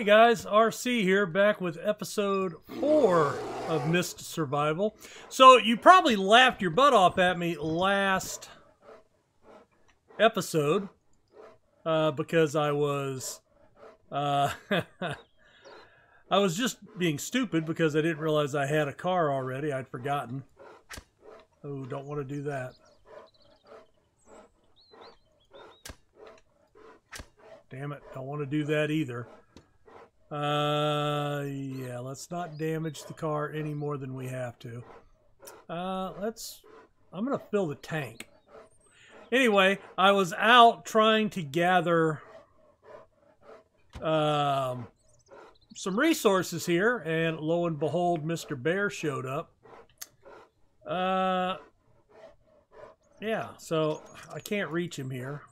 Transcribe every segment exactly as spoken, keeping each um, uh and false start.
Hey guys, R C here, back with episode four of Mist Survival. So you probably laughed your butt off at me last episode uh, because I was uh, I was just being stupid because I didn't realize I had a car already. I'd forgotten. Oh, don't want to do that. Damn it, don't want to do that either. Uh, yeah, let's not damage the car any more than we have to. Uh, let's, I'm going to fill the tank. Anyway, I was out trying to gather um, some resources here, and lo and behold, Mister Bear showed up. Uh, yeah, so I can't reach him here.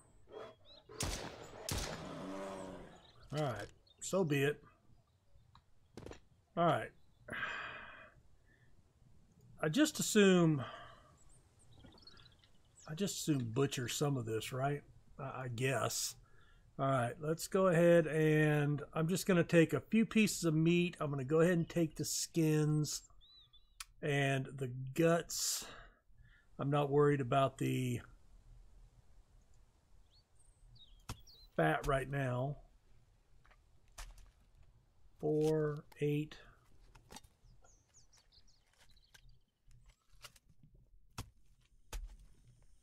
All right, so be it. All right. I just assume... I just assume butcher some of this, right? I guess. All right, let's go ahead and... I'm just going to take a few pieces of meat. I'm going to go ahead and take the skins and the guts. I'm not worried about the fat right now. Four, eight.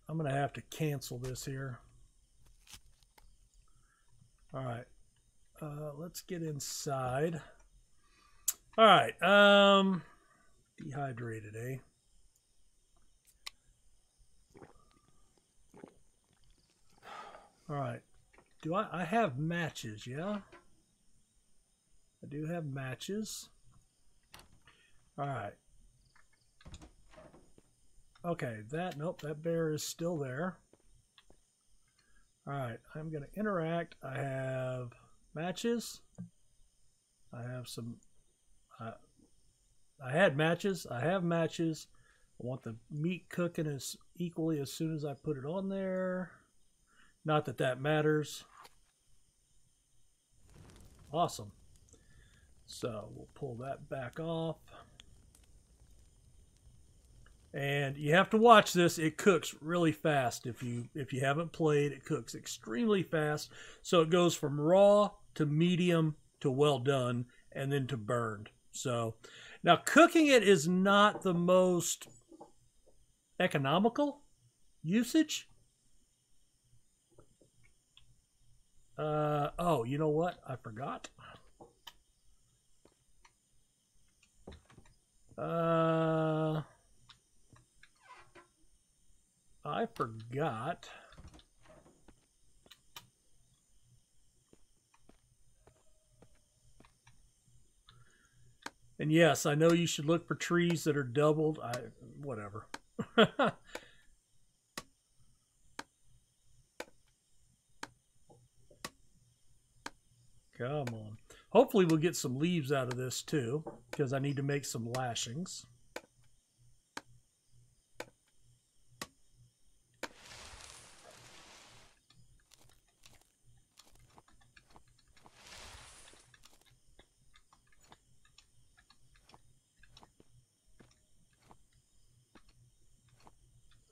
I'm going to have to cancel this here. All right. Uh, let's get inside. All right. Um, dehydrated, eh? All right. Do I, I have matches, yeah? I do have matches. All right. Okay, that, nope, that bear is still there. All right, I'm going to interact. I have matches. I have some, uh, I had matches. I have matches. I want the meat cooking as equally as soon as I put it on there. Not that that matters. Awesome. So we'll pull that back off. And you have to watch this. It cooks really fast. If you if you haven't played, it cooks extremely fast. So it goes from raw to medium to well done and then to burned. So now cooking it is not the most economical usage. Uh, oh, you know what? I forgot. Uh, I forgot. And yes, I know you should look for trees that are doubled. I, whatever. Come on. Hopefully we'll get some leaves out of this too, because I need to make some lashings.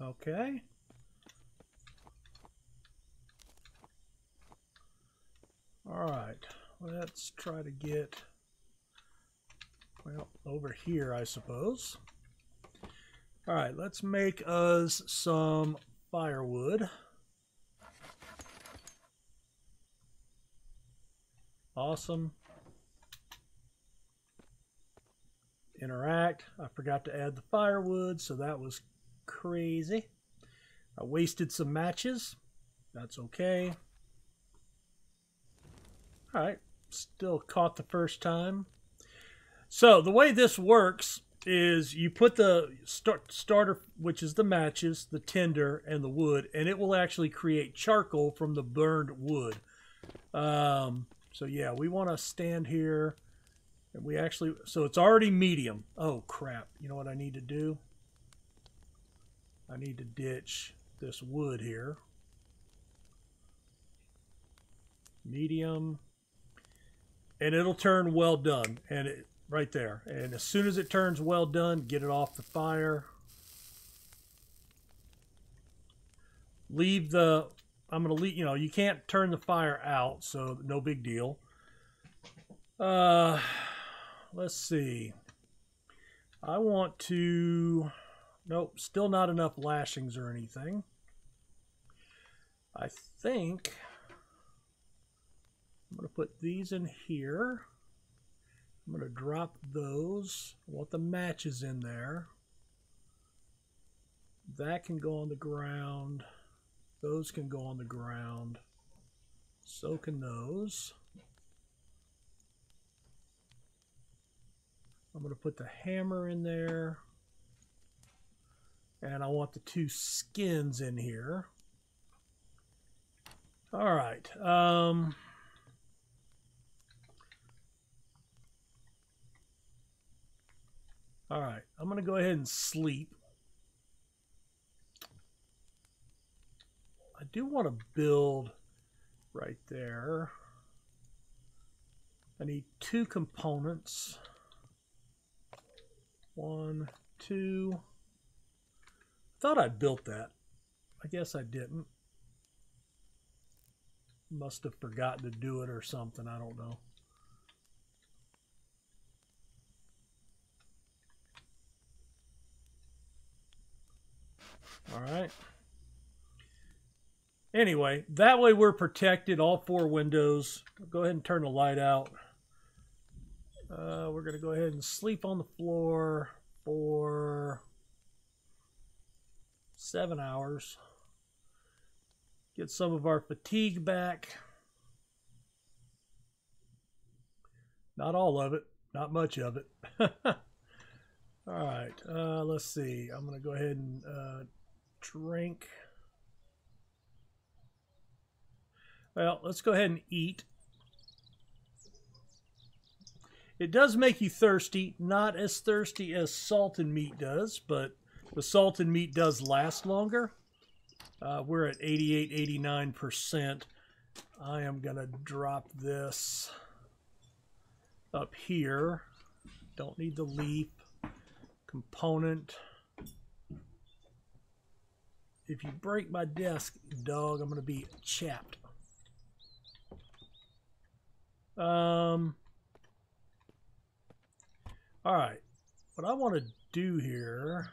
Okay. All right. Let's try to get, well, over here, I suppose. All right, let's make us some firewood. Awesome. Interact. I forgot to add the firewood, so that was crazy. I wasted some matches. That's okay. All right. Still caught the first time. So the way this works is you put the start, starter, which is the matches, the tinder, and the wood, and it will actually create charcoal from the burned wood. Um, so yeah, we want to stand here, and we actually, so it's already medium. Oh crap! You know what I need to do? I need to ditch this wood here. Medium. and it'll turn well done, and it right there. And as soon as it turns well done, get it off the fire. Leave the, I'm going to leave, you know, you can't turn the fire out, so no big deal. Uh, let's see. I want to, nope, still not enough lashings or anything. I think I'm going to put these in here. I'm going to drop those. I want the matches in there. That can go on the ground. Those can go on the ground. So can those. I'm going to put the hammer in there. And I want the two skins in here. All right. Um, all right. I'm going to go ahead and sleep. I do want to build right there. I need two components. One, two. I thought I built that. I guess I didn't. Must have forgotten to do it or something. I don't know. All right. Anyway, that way we're protected, all four windows. Go ahead and turn the light out. Uh, we're going to go ahead and sleep on the floor for seven hours. Get some of our fatigue back. Not all of it. Not much of it. All right. Uh, let's see. I'm going to go ahead and uh, drink. Well, let's go ahead and eat. It does make you thirsty. Not as thirsty as salted meat does, but the salted meat does last longer. Uh, we're at eighty-eight, eighty-nine percent. I am going to drop this up here. Don't need the leaf component. If you break my desk, dog, I'm going to be chapped. Um, all right, what I want to do here,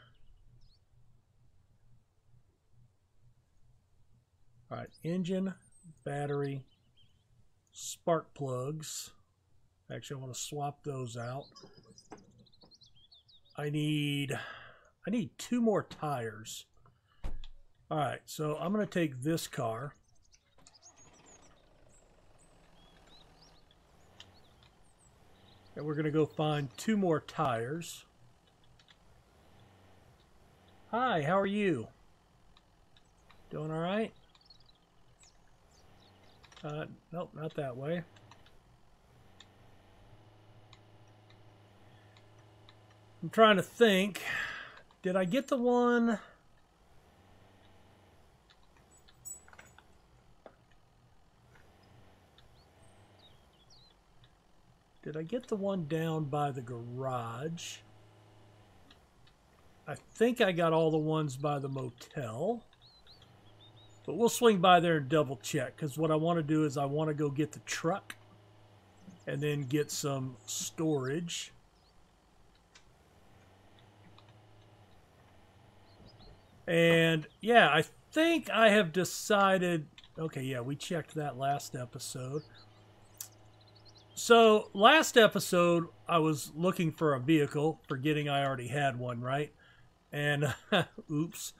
all right, engine, battery, spark plugs. Actually, I want to swap those out. I need, I need two more tires. All right, so I'm going to take this car. And we're going to go find two more tires. Hi, how are you? Doing all right? Uh, nope, not that way. I'm trying to think. Did I get the one? Did I get the one down by the garage? I think I got all the ones by the motel. But we'll swing by there and double check, because what I want to do is I want to go get the truck and then get some storage. And yeah, I think I have decided... Okay, yeah, we checked that last episode. So, last episode, I was looking for a vehicle, forgetting I already had one, right? And, oops.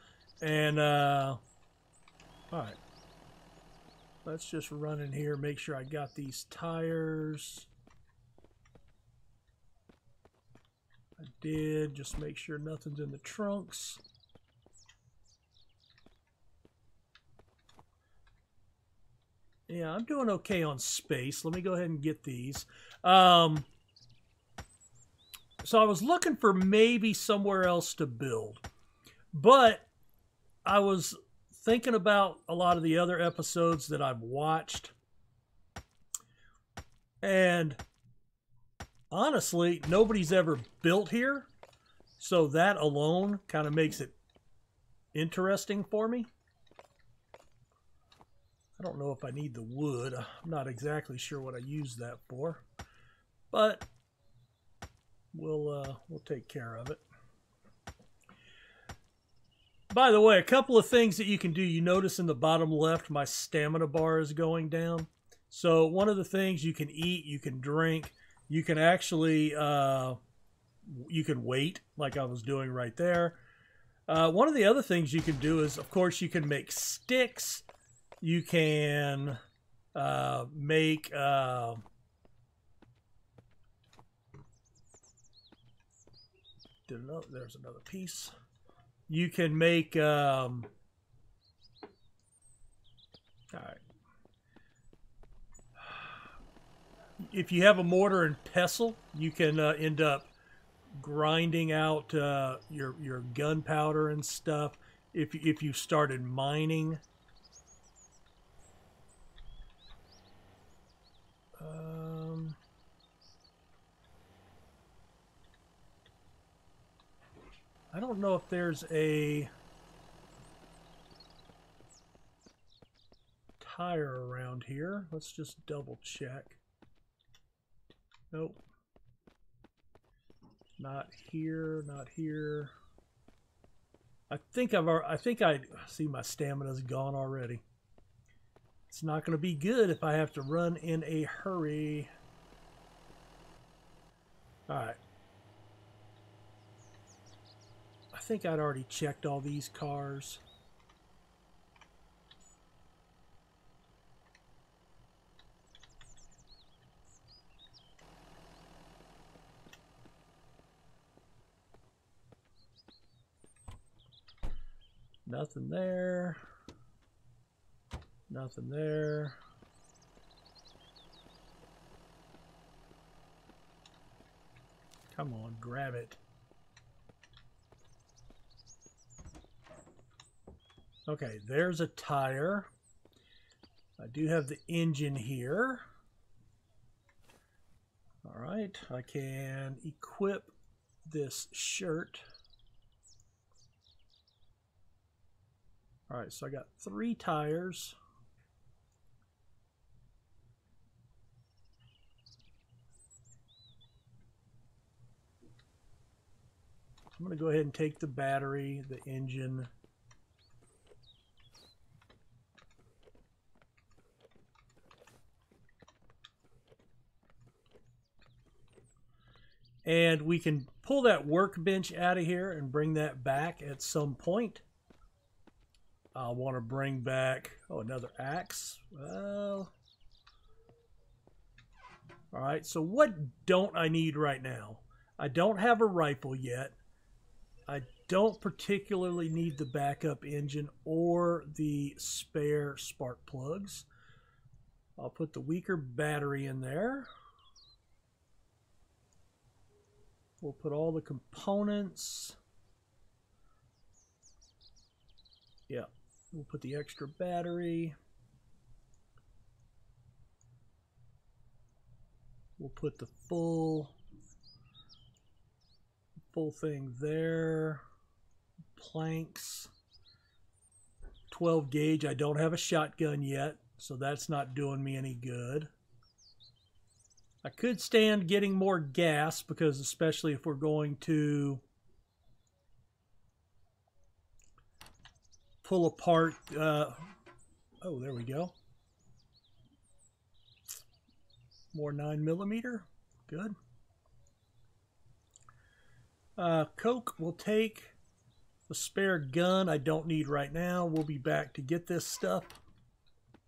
And, uh, all right. Let's just run in here, make sure I got these tires. I did. Just make sure nothing's in the trunks. Yeah, I'm doing okay on space. Let me go ahead and get these. Um, so I was looking for maybe somewhere else to build. But I was thinking about a lot of the other episodes that I've watched. And honestly, nobody's ever built here, so that alone kind of makes it interesting for me. I don't know if I need the wood. I'm not exactly sure what I use that for, but we'll uh, we'll take care of it. By the way, a couple of things that you can do. You notice in the bottom left, my stamina bar is going down. So one of the things you can eat, you can drink, you can actually, uh, you can wait like I was doing right there. Uh, one of the other things you can do is, of course, you can make sticks. You can uh, make, uh, did another, there's another piece. You can make, um, all right. If you have a mortar and pestle, you can uh, end up grinding out uh, your, your gunpowder and stuff if, if you started mining. Um... I don't know if there's a tire around here. Let's just double check. Nope. Not here, not here. I think I've I think I see my stamina's gone already. It's not going to be good if I have to run in a hurry. All right. I think I'd already checked all these cars. Nothing there. Nothing there. Come on, grab it. Okay, there's a tire. I do have the engine here. All right, I can equip this shirt. All right, so I got three tires. I'm going to go ahead and take the battery, the engine. And we can pull that workbench out of here and bring that back at some point. I want to bring back, oh, another axe. Well, all right, so what don't I need right now? I don't have a rifle yet. I don't particularly need the backup engine or the spare spark plugs. I'll put the weaker battery in there. We'll put all the components. Yeah, we'll put the extra battery. We'll put the full, full thing there. Planks. twelve gauge. I don't have a shotgun yet, so that's not doing me any good. I could stand getting more gas because especially if we're going to pull apart, uh, oh, there we go. More nine millimeter, good. Uh, Coke will take the spare gun I don't need right now. We'll be back to get this stuff,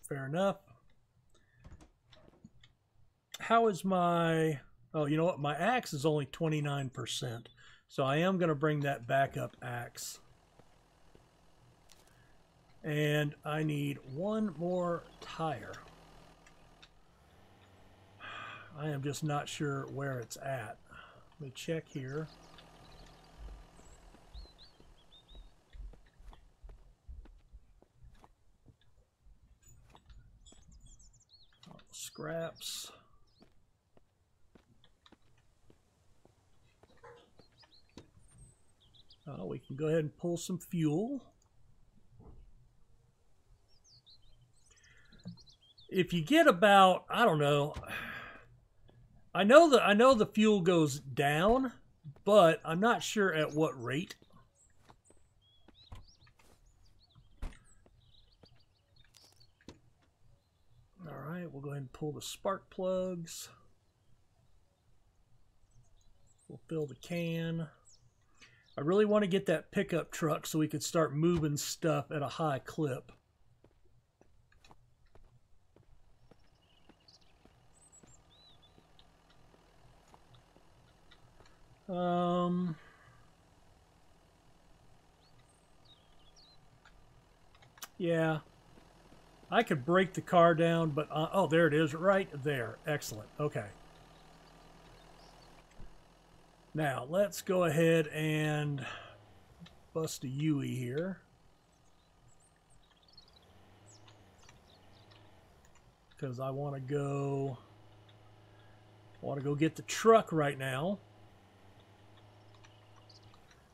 fair enough. How is my, oh, you know what? My axe is only twenty-nine percent. So I am going to bring that backup axe. And I need one more tire. I am just not sure where it's at. Let me check here. Scraps. Uh, we can go ahead and pull some fuel. If you get about, I don't know, I know that I know the fuel goes down, but I'm not sure at what rate. All right, we'll go ahead and pull the spark plugs. We'll fill the can. I really want to get that pickup truck so we can start moving stuff at a high clip. Um, yeah, I could break the car down, but, uh, oh, there it is right there. Excellent. Okay. Now let's go ahead and bust a U E here. Cause I want to go, I want to go get the truck right now.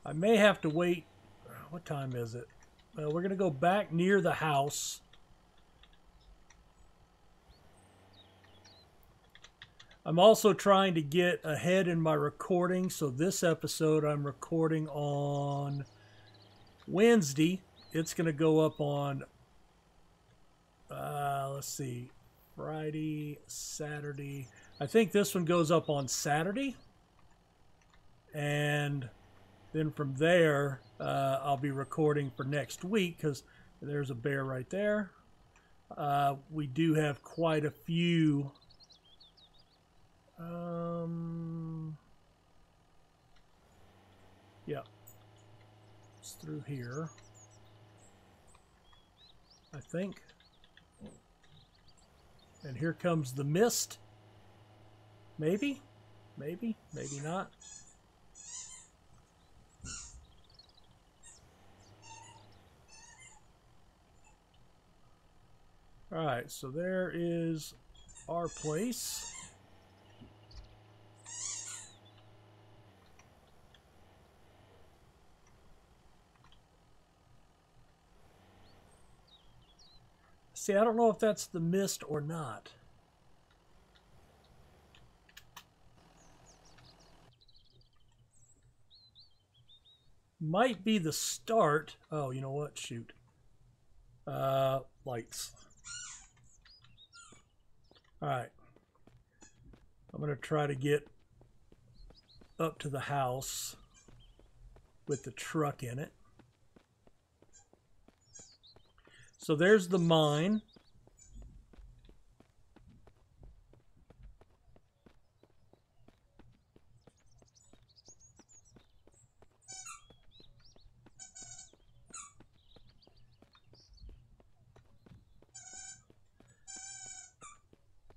I may have to wait. What time is it? Well, we're going to go back near the house. I'm also trying to get ahead in my recording. So this episode I'm recording on Wednesday. It's going to go up on, uh, let's see, Friday, Saturday. I think this one goes up on Saturday. And then from there, uh, I'll be recording for next week because there's a bear right there. Uh, we do have quite a few. Um, yeah, it's through here, I think. And here comes the mist. Maybe, maybe, maybe not. All right, so there is our place. See, I don't know if that's the mist or not. Might be the start. Oh, you know what? Shoot. Uh, lights. All right, I'm going to try to get up to the house with the truck in it. So there's the mine.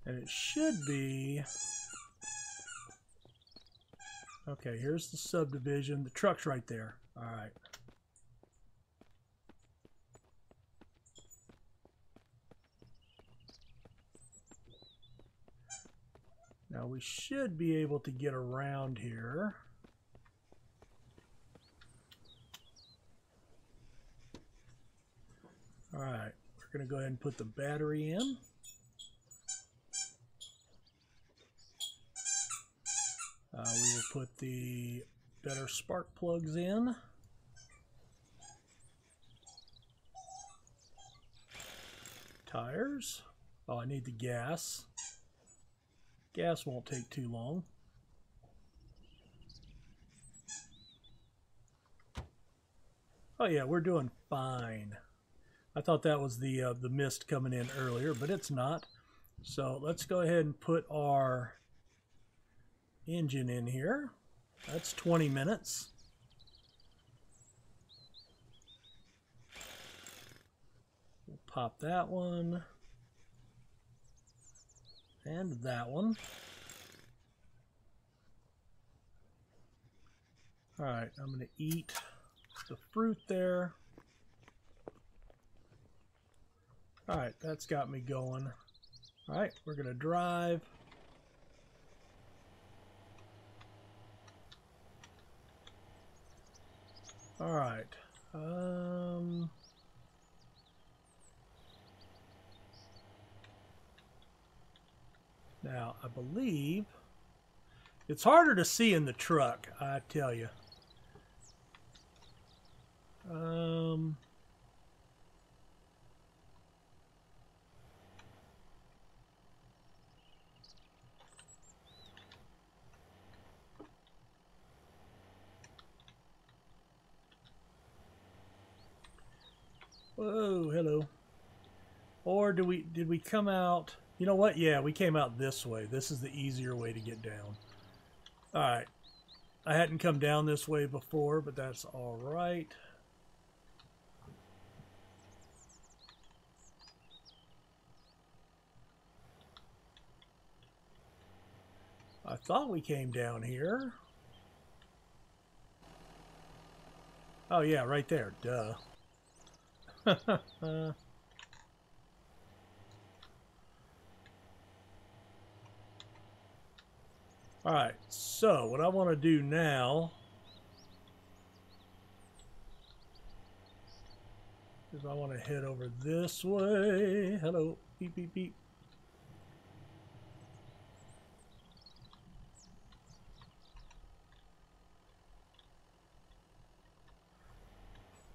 And it should be... Okay, here's the subdivision. The truck's right there. All right. Now we should be able to get around here. All right. We're going to go ahead and put the battery in. Uh, we will put the better spark plugs in. Tires. Oh, I need the gas. Gas won't take too long. Oh yeah, we're doing fine. I thought that was the uh, the mist coming in earlier, but it's not. So let's go ahead and put our engine in here. That's twenty minutes. We'll pop that one and that one. All right, I'm going to eat the fruit there. All right, that's got me going. All right, we're going to drive. All right. Um. Now, I believe it's harder to see in the truck, I tell you. Um, whoa, hello. Or do we did we come out? You know what? Yeah, we came out this way. This is the easier way to get down. All right. I hadn't come down this way before, but that's all right. I thought we came down here. Oh, yeah, right there. Duh. uh. Alright, so what I want to do now is I want to head over this way. Hello. Beep, beep, beep.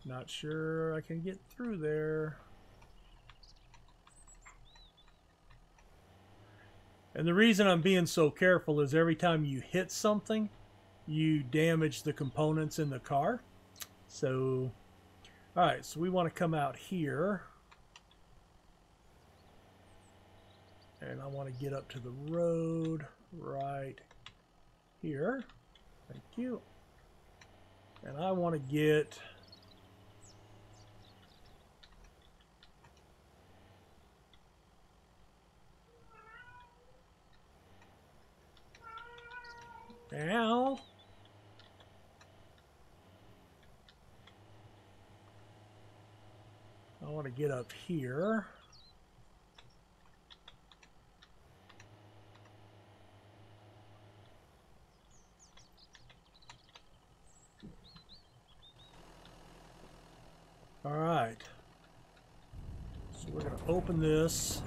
Not sure I can get through there. And the reason I'm being so careful is every time you hit something, you damage the components in the car. So, all right, so we want to come out here. And I want to get up to the road right here. Thank you. And I want to get... Now, I want to get up here. All right. So we're going to open this.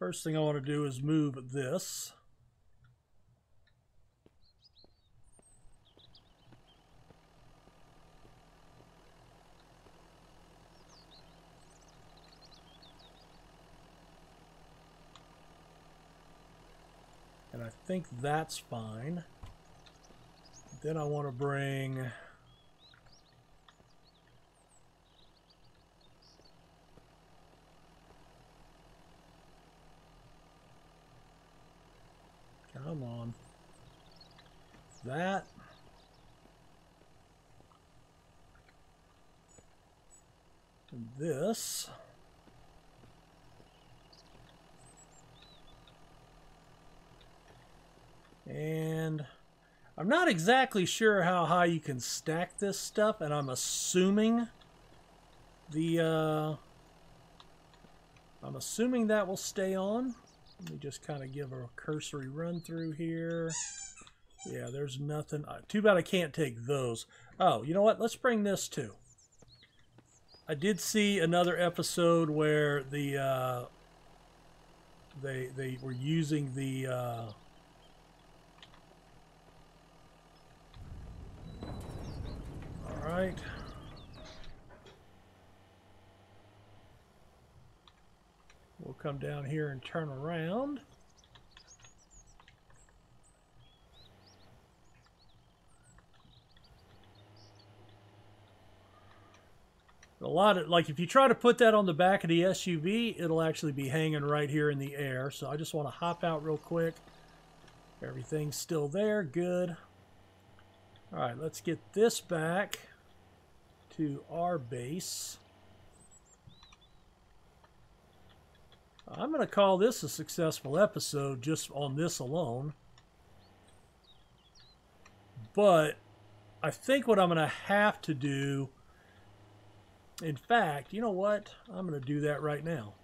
First thing I want to do is move this. I think that's fine. Then I want to bring come on that and this. And I'm not exactly sure how high you can stack this stuff, and I'm assuming the uh, I'm assuming that will stay on. Let me just kind of give a cursory run through here. Yeah, there's nothing. Uh, too bad I can't take those. Oh, you know what? Let's bring this too. I did see another episode where the uh, they they were using the. Uh, All right. We'll come down here and turn around. A lot of, like, if you try to put that on the back of the S U V, it'll actually be hanging right here in the air. So I just want to hop out real quick. Everything's still there. Good. All right, let's get this back to our base. I'm going to call this a successful episode just on this alone. But I think what I'm going to have to do, in fact, you know what? I'm going to do that right now.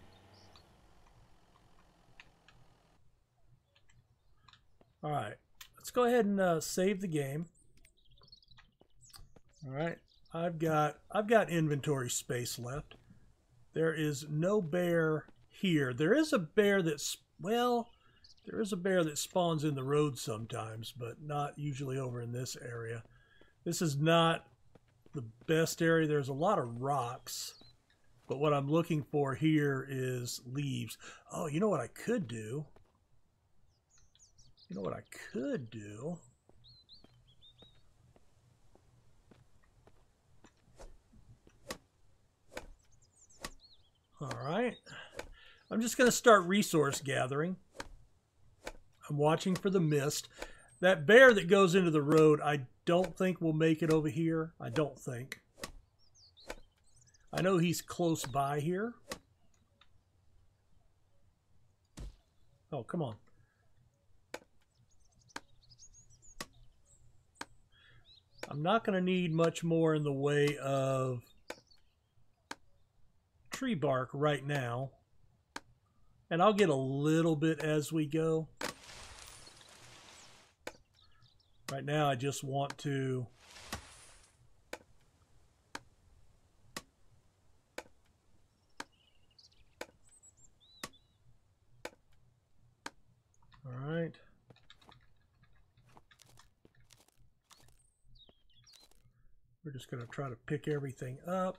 All right, let's go ahead and uh, save the game. All right, I've got I've got inventory space left. There is no bear here. There is a bear that's, well, there is a bear that spawns in the road sometimes, but not usually over in this area. This is not the best area. There's a lot of rocks, but what I'm looking for here is leaves. Oh, you know what I could do? You know what I could do? All right, I'm just going to start resource gathering. I'm watching for the mist. That bear that goes into the road, I don't think will make it over here. I don't think. I know he's close by here. Oh, come on. I'm not going to need much more in the way of tree bark right now, and I'll get a little bit as we go. Right now I just want to all right we're just going to try to pick everything up.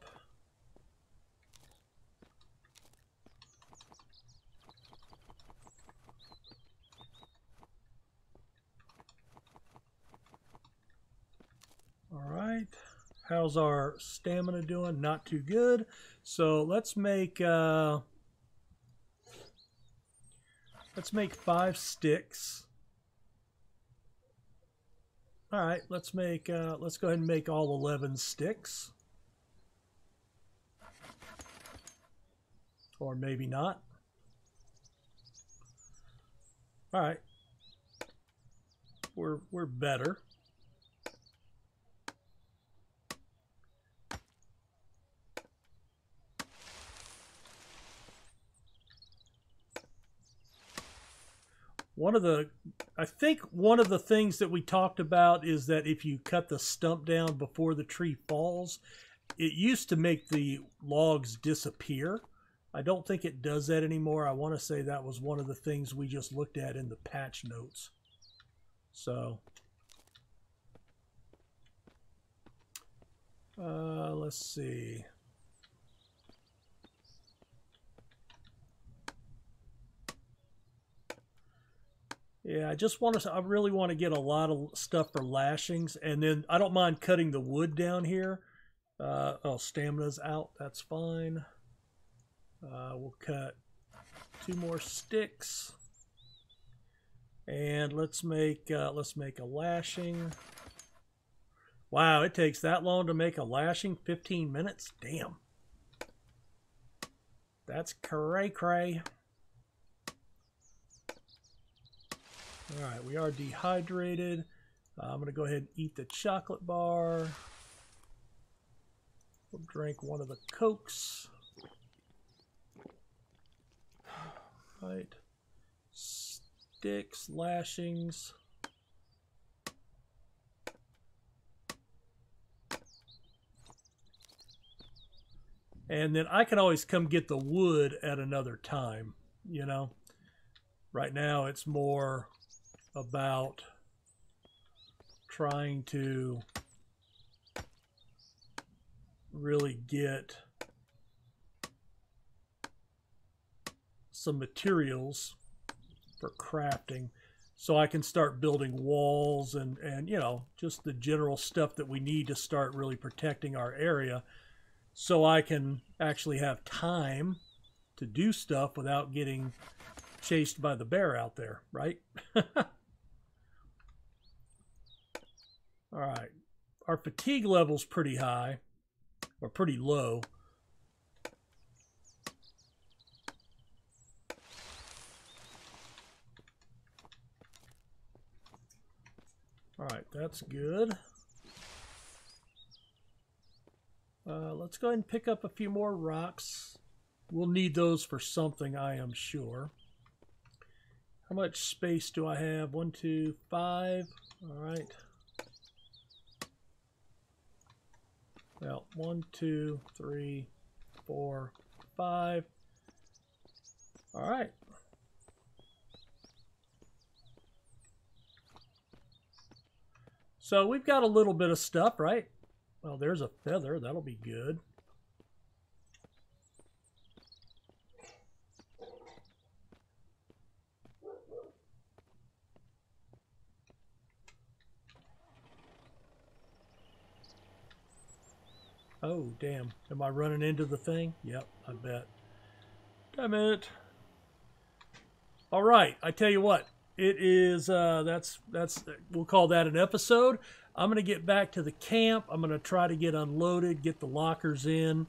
How's our stamina doing? Not too good. So let's make uh, let's make five sticks. All right, let's make uh, let's go ahead and make all eleven sticks, or maybe not. All right, we're we're better. One of the, I think one of the things that we talked about is that if you cut the stump down before the tree falls, it used to make the logs disappear. I don't think it does that anymore. I want to say that was one of the things we just looked at in the patch notes. So, uh, let's see. Yeah, I just want to, I really want to get a lot of stuff for lashings, and then I don't mind cutting the wood down here. Uh, oh, stamina's out, that's fine. Uh, we'll cut two more sticks, and let's make uh, let's make a lashing. Wow, it takes that long to make a lashing? fifteen minutes? Damn, that's cray cray. All right, we are dehydrated. Uh, I'm going to go ahead and eat the chocolate bar. We'll drink one of the Cokes. All right. Sticks, lashings. And then I can always come get the wood at another time, you know. Right now it's more about trying to really get some materials for crafting so I can start building walls and, and you know, just the general stuff that we need to start really protecting our area, so I can actually have time to do stuff without getting chased by the bear out there, right? All right, our fatigue level's pretty high, or pretty low. All right, that's good. Uh, let's go ahead and pick up a few more rocks. We'll need those for something, I am sure. How much space do I have? One, two, five. All right. Now, one, two, three, four, five. All right. So we've got a little bit of stuff, right? Well, there's a feather. That'll be good. Oh, damn. Am I running into the thing? Yep, I bet. Damn it. All right. I tell you what. It is, uh, that's, that's, we'll call that an episode. I'm going to get back to the camp. I'm going to try to get unloaded, get the lockers in,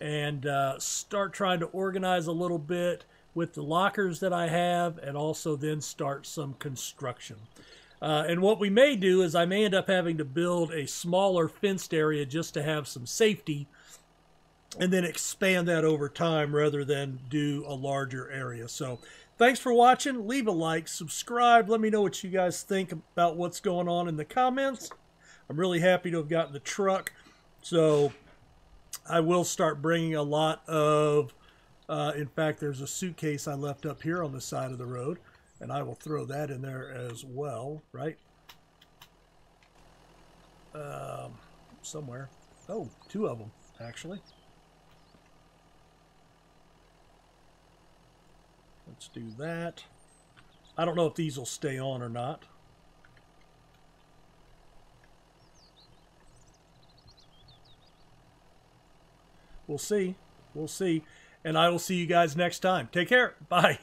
and uh, start trying to organize a little bit with the lockers that I have, and also then start some construction. Uh, and what we may do is I may end up having to build a smaller fenced area just to have some safety, and then expand that over time rather than do a larger area. So thanks for watching. Leave a like, subscribe. Let me know what you guys think about what's going on in the comments. I'm really happy to have gotten the truck. So I will start bringing a lot of, uh, in fact, there's a suitcase I left up here on the side of the road, and I will throw that in there as well, right? Um, somewhere. Oh, two of them, actually. Let's do that. I don't know if these will stay on or not. We'll see. We'll see. And I will see you guys next time. Take care. Bye.